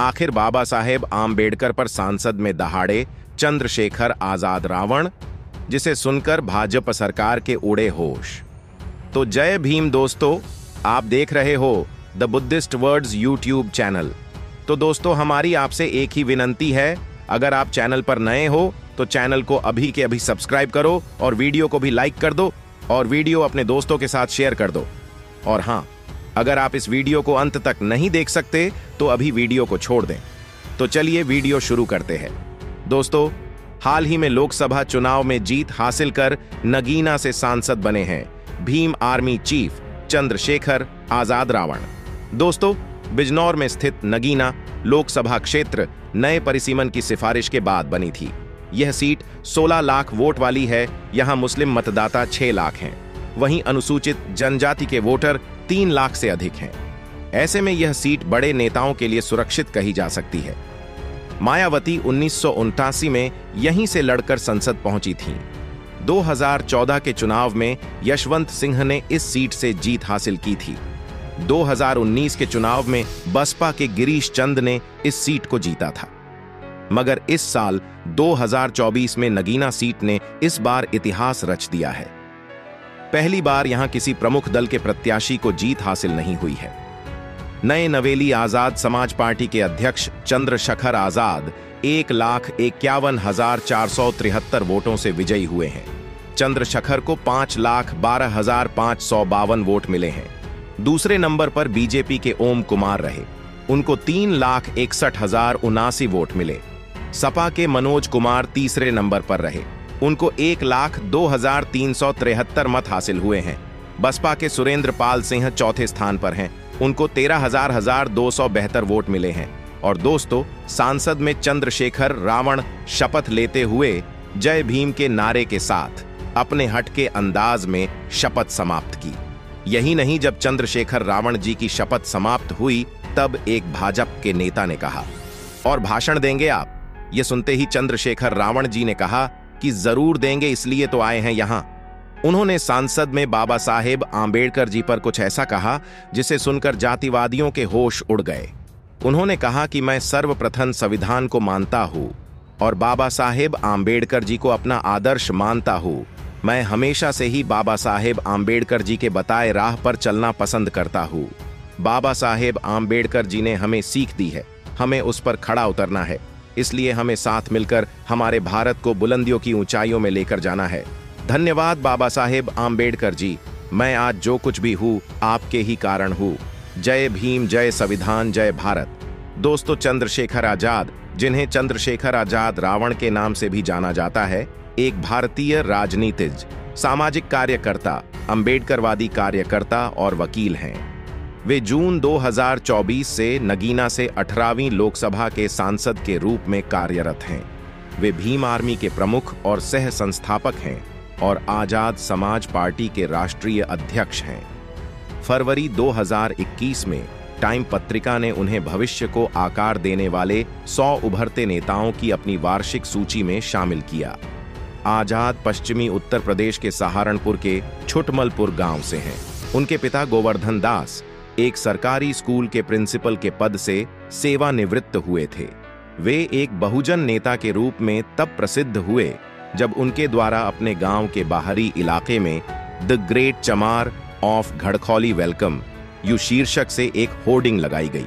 आखिर बाबा साहेब आम्बेडकर पर सांसद में दहाड़े चंद्रशेखर आजाद रावण, जिसे सुनकर भाजपा सरकार के उड़े होश। तो जय भीम दोस्तों, आप देख रहे हो the Buddhist words YouTube channel. तो दोस्तों, हमारी आपसे एक ही विनंती है, अगर आप चैनल पर नए हो तो चैनल को अभी के अभी सब्सक्राइब करो और वीडियो को भी लाइक कर दो और वीडियो अपने दोस्तों के साथ शेयर कर दो। और हाँ, अगर आप इस वीडियो को अंत तक नहीं देख सकते तो अभी वीडियो को छोड़ दें। तो चलिए वीडियो शुरू करते हैं। दोस्तों, हाल ही में लोकसभा चुनाव में जीत हासिल कर नगीना से सांसद बने हैं भीम आर्मी चीफ चंद्रशेखर आजाद रावण। दोस्तों, बिजनौर में स्थित नगीना लोकसभा क्षेत्र नए परिसीमन की सिफारिश के बाद बनी थी। यह सीट 16 लाख वोट वाली है। यहां मुस्लिम मतदाता 6 लाख हैं, वहीं अनुसूचित जनजाति के वोटर 3 लाख से अधिक हैं। ऐसे में यह सीट बड़े नेताओं के लिए सुरक्षित कही जा सकती है। मायावती 1989 में यहीं से लड़कर संसद पहुंची थीं। 2014 के चुनाव में यशवंत सिंह ने इस सीट से जीत हासिल की थी। 2019 के चुनाव में बसपा के गिरीश चंद ने इस सीट को जीता था। मगर इस साल 2024 में नगीना सीट ने इस बार इतिहास रच दिया है। पहली बार यहां किसी प्रमुख दल के प्रत्याशी को जीत हासिल नहीं हुई है। नए नवेली आजाद समाज पार्टी के अध्यक्ष चंद्रशेखर आजाद 1,51,473 वोटों से विजयी हुए हैं। चंद्रशेखर को 5,12,552 वोट मिले हैं। दूसरे नंबर पर बीजेपी के ओम कुमार रहे, उनको 3,61,079 वोट मिले। सपा के मनोज कुमार तीसरे नंबर पर रहे, उनको 1,02,373 मत हासिल हुए हैं। बसपा के सुरेंद्र पाल सिंह चौथे स्थान पर हैं, उनको 13,272 वोट मिले हैं। और दोस्तों, सांसद में चंद्रशेखर रावण शपथ लेते हुए जय भीम के नारे के साथ अपने हटके अंदाज में शपथ समाप्त की। यही नहीं, जब चंद्रशेखर रावण जी की शपथ समाप्त हुई तब एक भाजपा के नेता ने कहा, और भाषण देंगे आप? ये सुनते ही चंद्रशेखर रावण जी ने कहा कि जरूर देंगे, इसलिए तो आए हैं यहां। उन्होंने सांसद में बाबा साहेब आम्बेडकर जी पर कुछ ऐसा कहा जिसे सुनकर जातिवादियों के होश उड़ गए। उन्होंने कहा कि मैं सर्वप्रथम संविधान को मानता हूं और बाबा साहेब आम्बेडकर जी को अपना आदर्श मानता हूं। मैं हमेशा से ही बाबा साहेब आम्बेडकर जी के बताए राह पर चलना पसंद करता हूं। बाबा साहेब आम्बेडकर जी ने हमें सीख दी है, हमें उस पर खड़ा उतरना है। इसलिए हमें साथ मिलकर हमारे भारत को बुलंदियों की ऊंचाइयों में लेकर जाना है। धन्यवाद बाबा साहेब आम्बेडकर जी, मैं आज जो कुछ भी हूँ आपके ही कारण हूँ। जय भीम, जय संविधान, जय भारत। दोस्तों, चंद्रशेखर आजाद, जिन्हें चंद्रशेखर आजाद रावण के नाम से भी जाना जाता है, एक भारतीय राजनीतिज्ञ, सामाजिक कार्यकर्ता, अंबेडकरवादी कार्यकर्ता और वकील हैं। वे जून 2024 से नगीना से 18वीं लोकसभा के सांसद के रूप में कार्यरत हैं। वे भीम आर्मी के प्रमुख और सह संस्थापक हैं और आजाद समाज पार्टी के राष्ट्रीय अध्यक्ष हैं। फरवरी 2021 में टाइम पत्रिका ने उन्हें भविष्य को आकार देने वाले 100 उभरते नेताओं की अपनी वार्षिक सूची में शामिल किया। आजाद पश्चिमी उत्तर प्रदेश के सहारनपुर के छुटमलपुर गांव से हैं। उनके पिता गोवर्धन दास एक सरकारी स्कूल के प्रिंसिपल के पद से सेवानिवृत्त हुए थे। वे एक बहुजन नेता के रूप में तब प्रसिद्ध हुए जब उनके द्वारा अपने गांव के बाहरी इलाके में the great Chamar of Gharkhauli welcome you शीर्षक से एक होर्डिंग लगाई गई।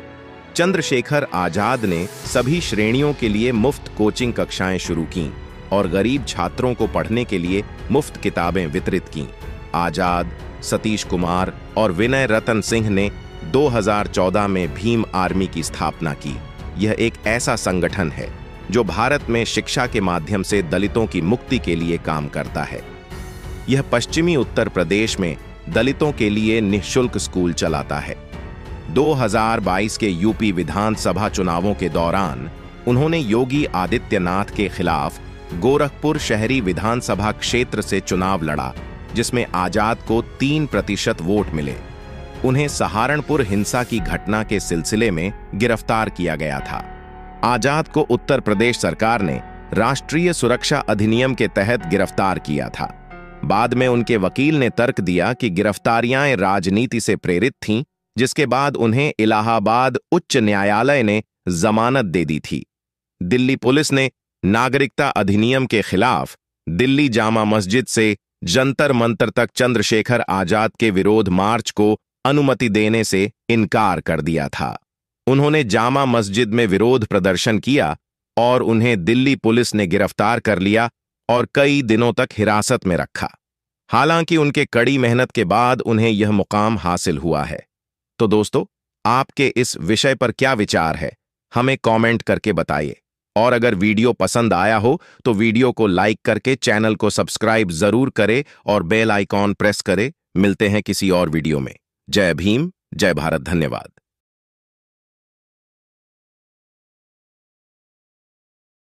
चंद्रशेखर आजाद ने सभी श्रेणियों के लिए मुफ्त कोचिंग कक्षाएं शुरू की और गरीब छात्रों को पढ़ने के लिए मुफ्त किताबें वितरित की। आजाद, सतीश कुमार और विनय रतन सिंह ने 2014 में भीम आर्मी की स्थापना की। यह एक ऐसा संगठन है जो भारत में शिक्षा के माध्यम से दलितों की मुक्ति के लिए काम करता है। यह पश्चिमी उत्तर प्रदेश में दलितों के लिए निःशुल्क स्कूल चलाता है। 2022 के यूपी विधानसभा चुनावों के दौरान उन्होंने योगी आदित्यनाथ के खिलाफ गोरखपुर शहरी विधानसभा क्षेत्र से चुनाव लड़ा, जिसमें आजाद को 3% वोट मिले। उन्हें सहारनपुर हिंसा की घटना के सिलसिले में गिरफ्तार किया गया था। आजाद को उत्तर प्रदेश सरकार ने राष्ट्रीय सुरक्षा अधिनियम के तहत गिरफ्तार किया था। बाद में उनके वकील ने तर्क दिया कि गिरफ्तारियां राजनीति से प्रेरित थीं, जिसके बाद उन्हें इलाहाबाद उच्च न्यायालय ने जमानत दे दी थी। दिल्ली पुलिस ने नागरिकता अधिनियम के खिलाफ दिल्ली जामा मस्जिद से जंतर मंतर तक चंद्रशेखर आजाद के विरोध मार्च को अनुमति देने से इनकार कर दिया था। उन्होंने जामा मस्जिद में विरोध प्रदर्शन किया और उन्हें दिल्ली पुलिस ने गिरफ्तार कर लिया और कई दिनों तक हिरासत में रखा। हालांकि उनके कड़ी मेहनत के बाद उन्हें यह मुकाम हासिल हुआ है। तो दोस्तों, आपके इस विषय पर क्या विचार है, हमें कमेंट करके बताइए। और अगर वीडियो पसंद आया हो तो वीडियो को लाइक करके चैनल को सब्सक्राइब जरूर करें और बेल आइकॉन प्रेस करें। मिलते हैं किसी और वीडियो में। जय भीम, जय भारत, धन्यवाद।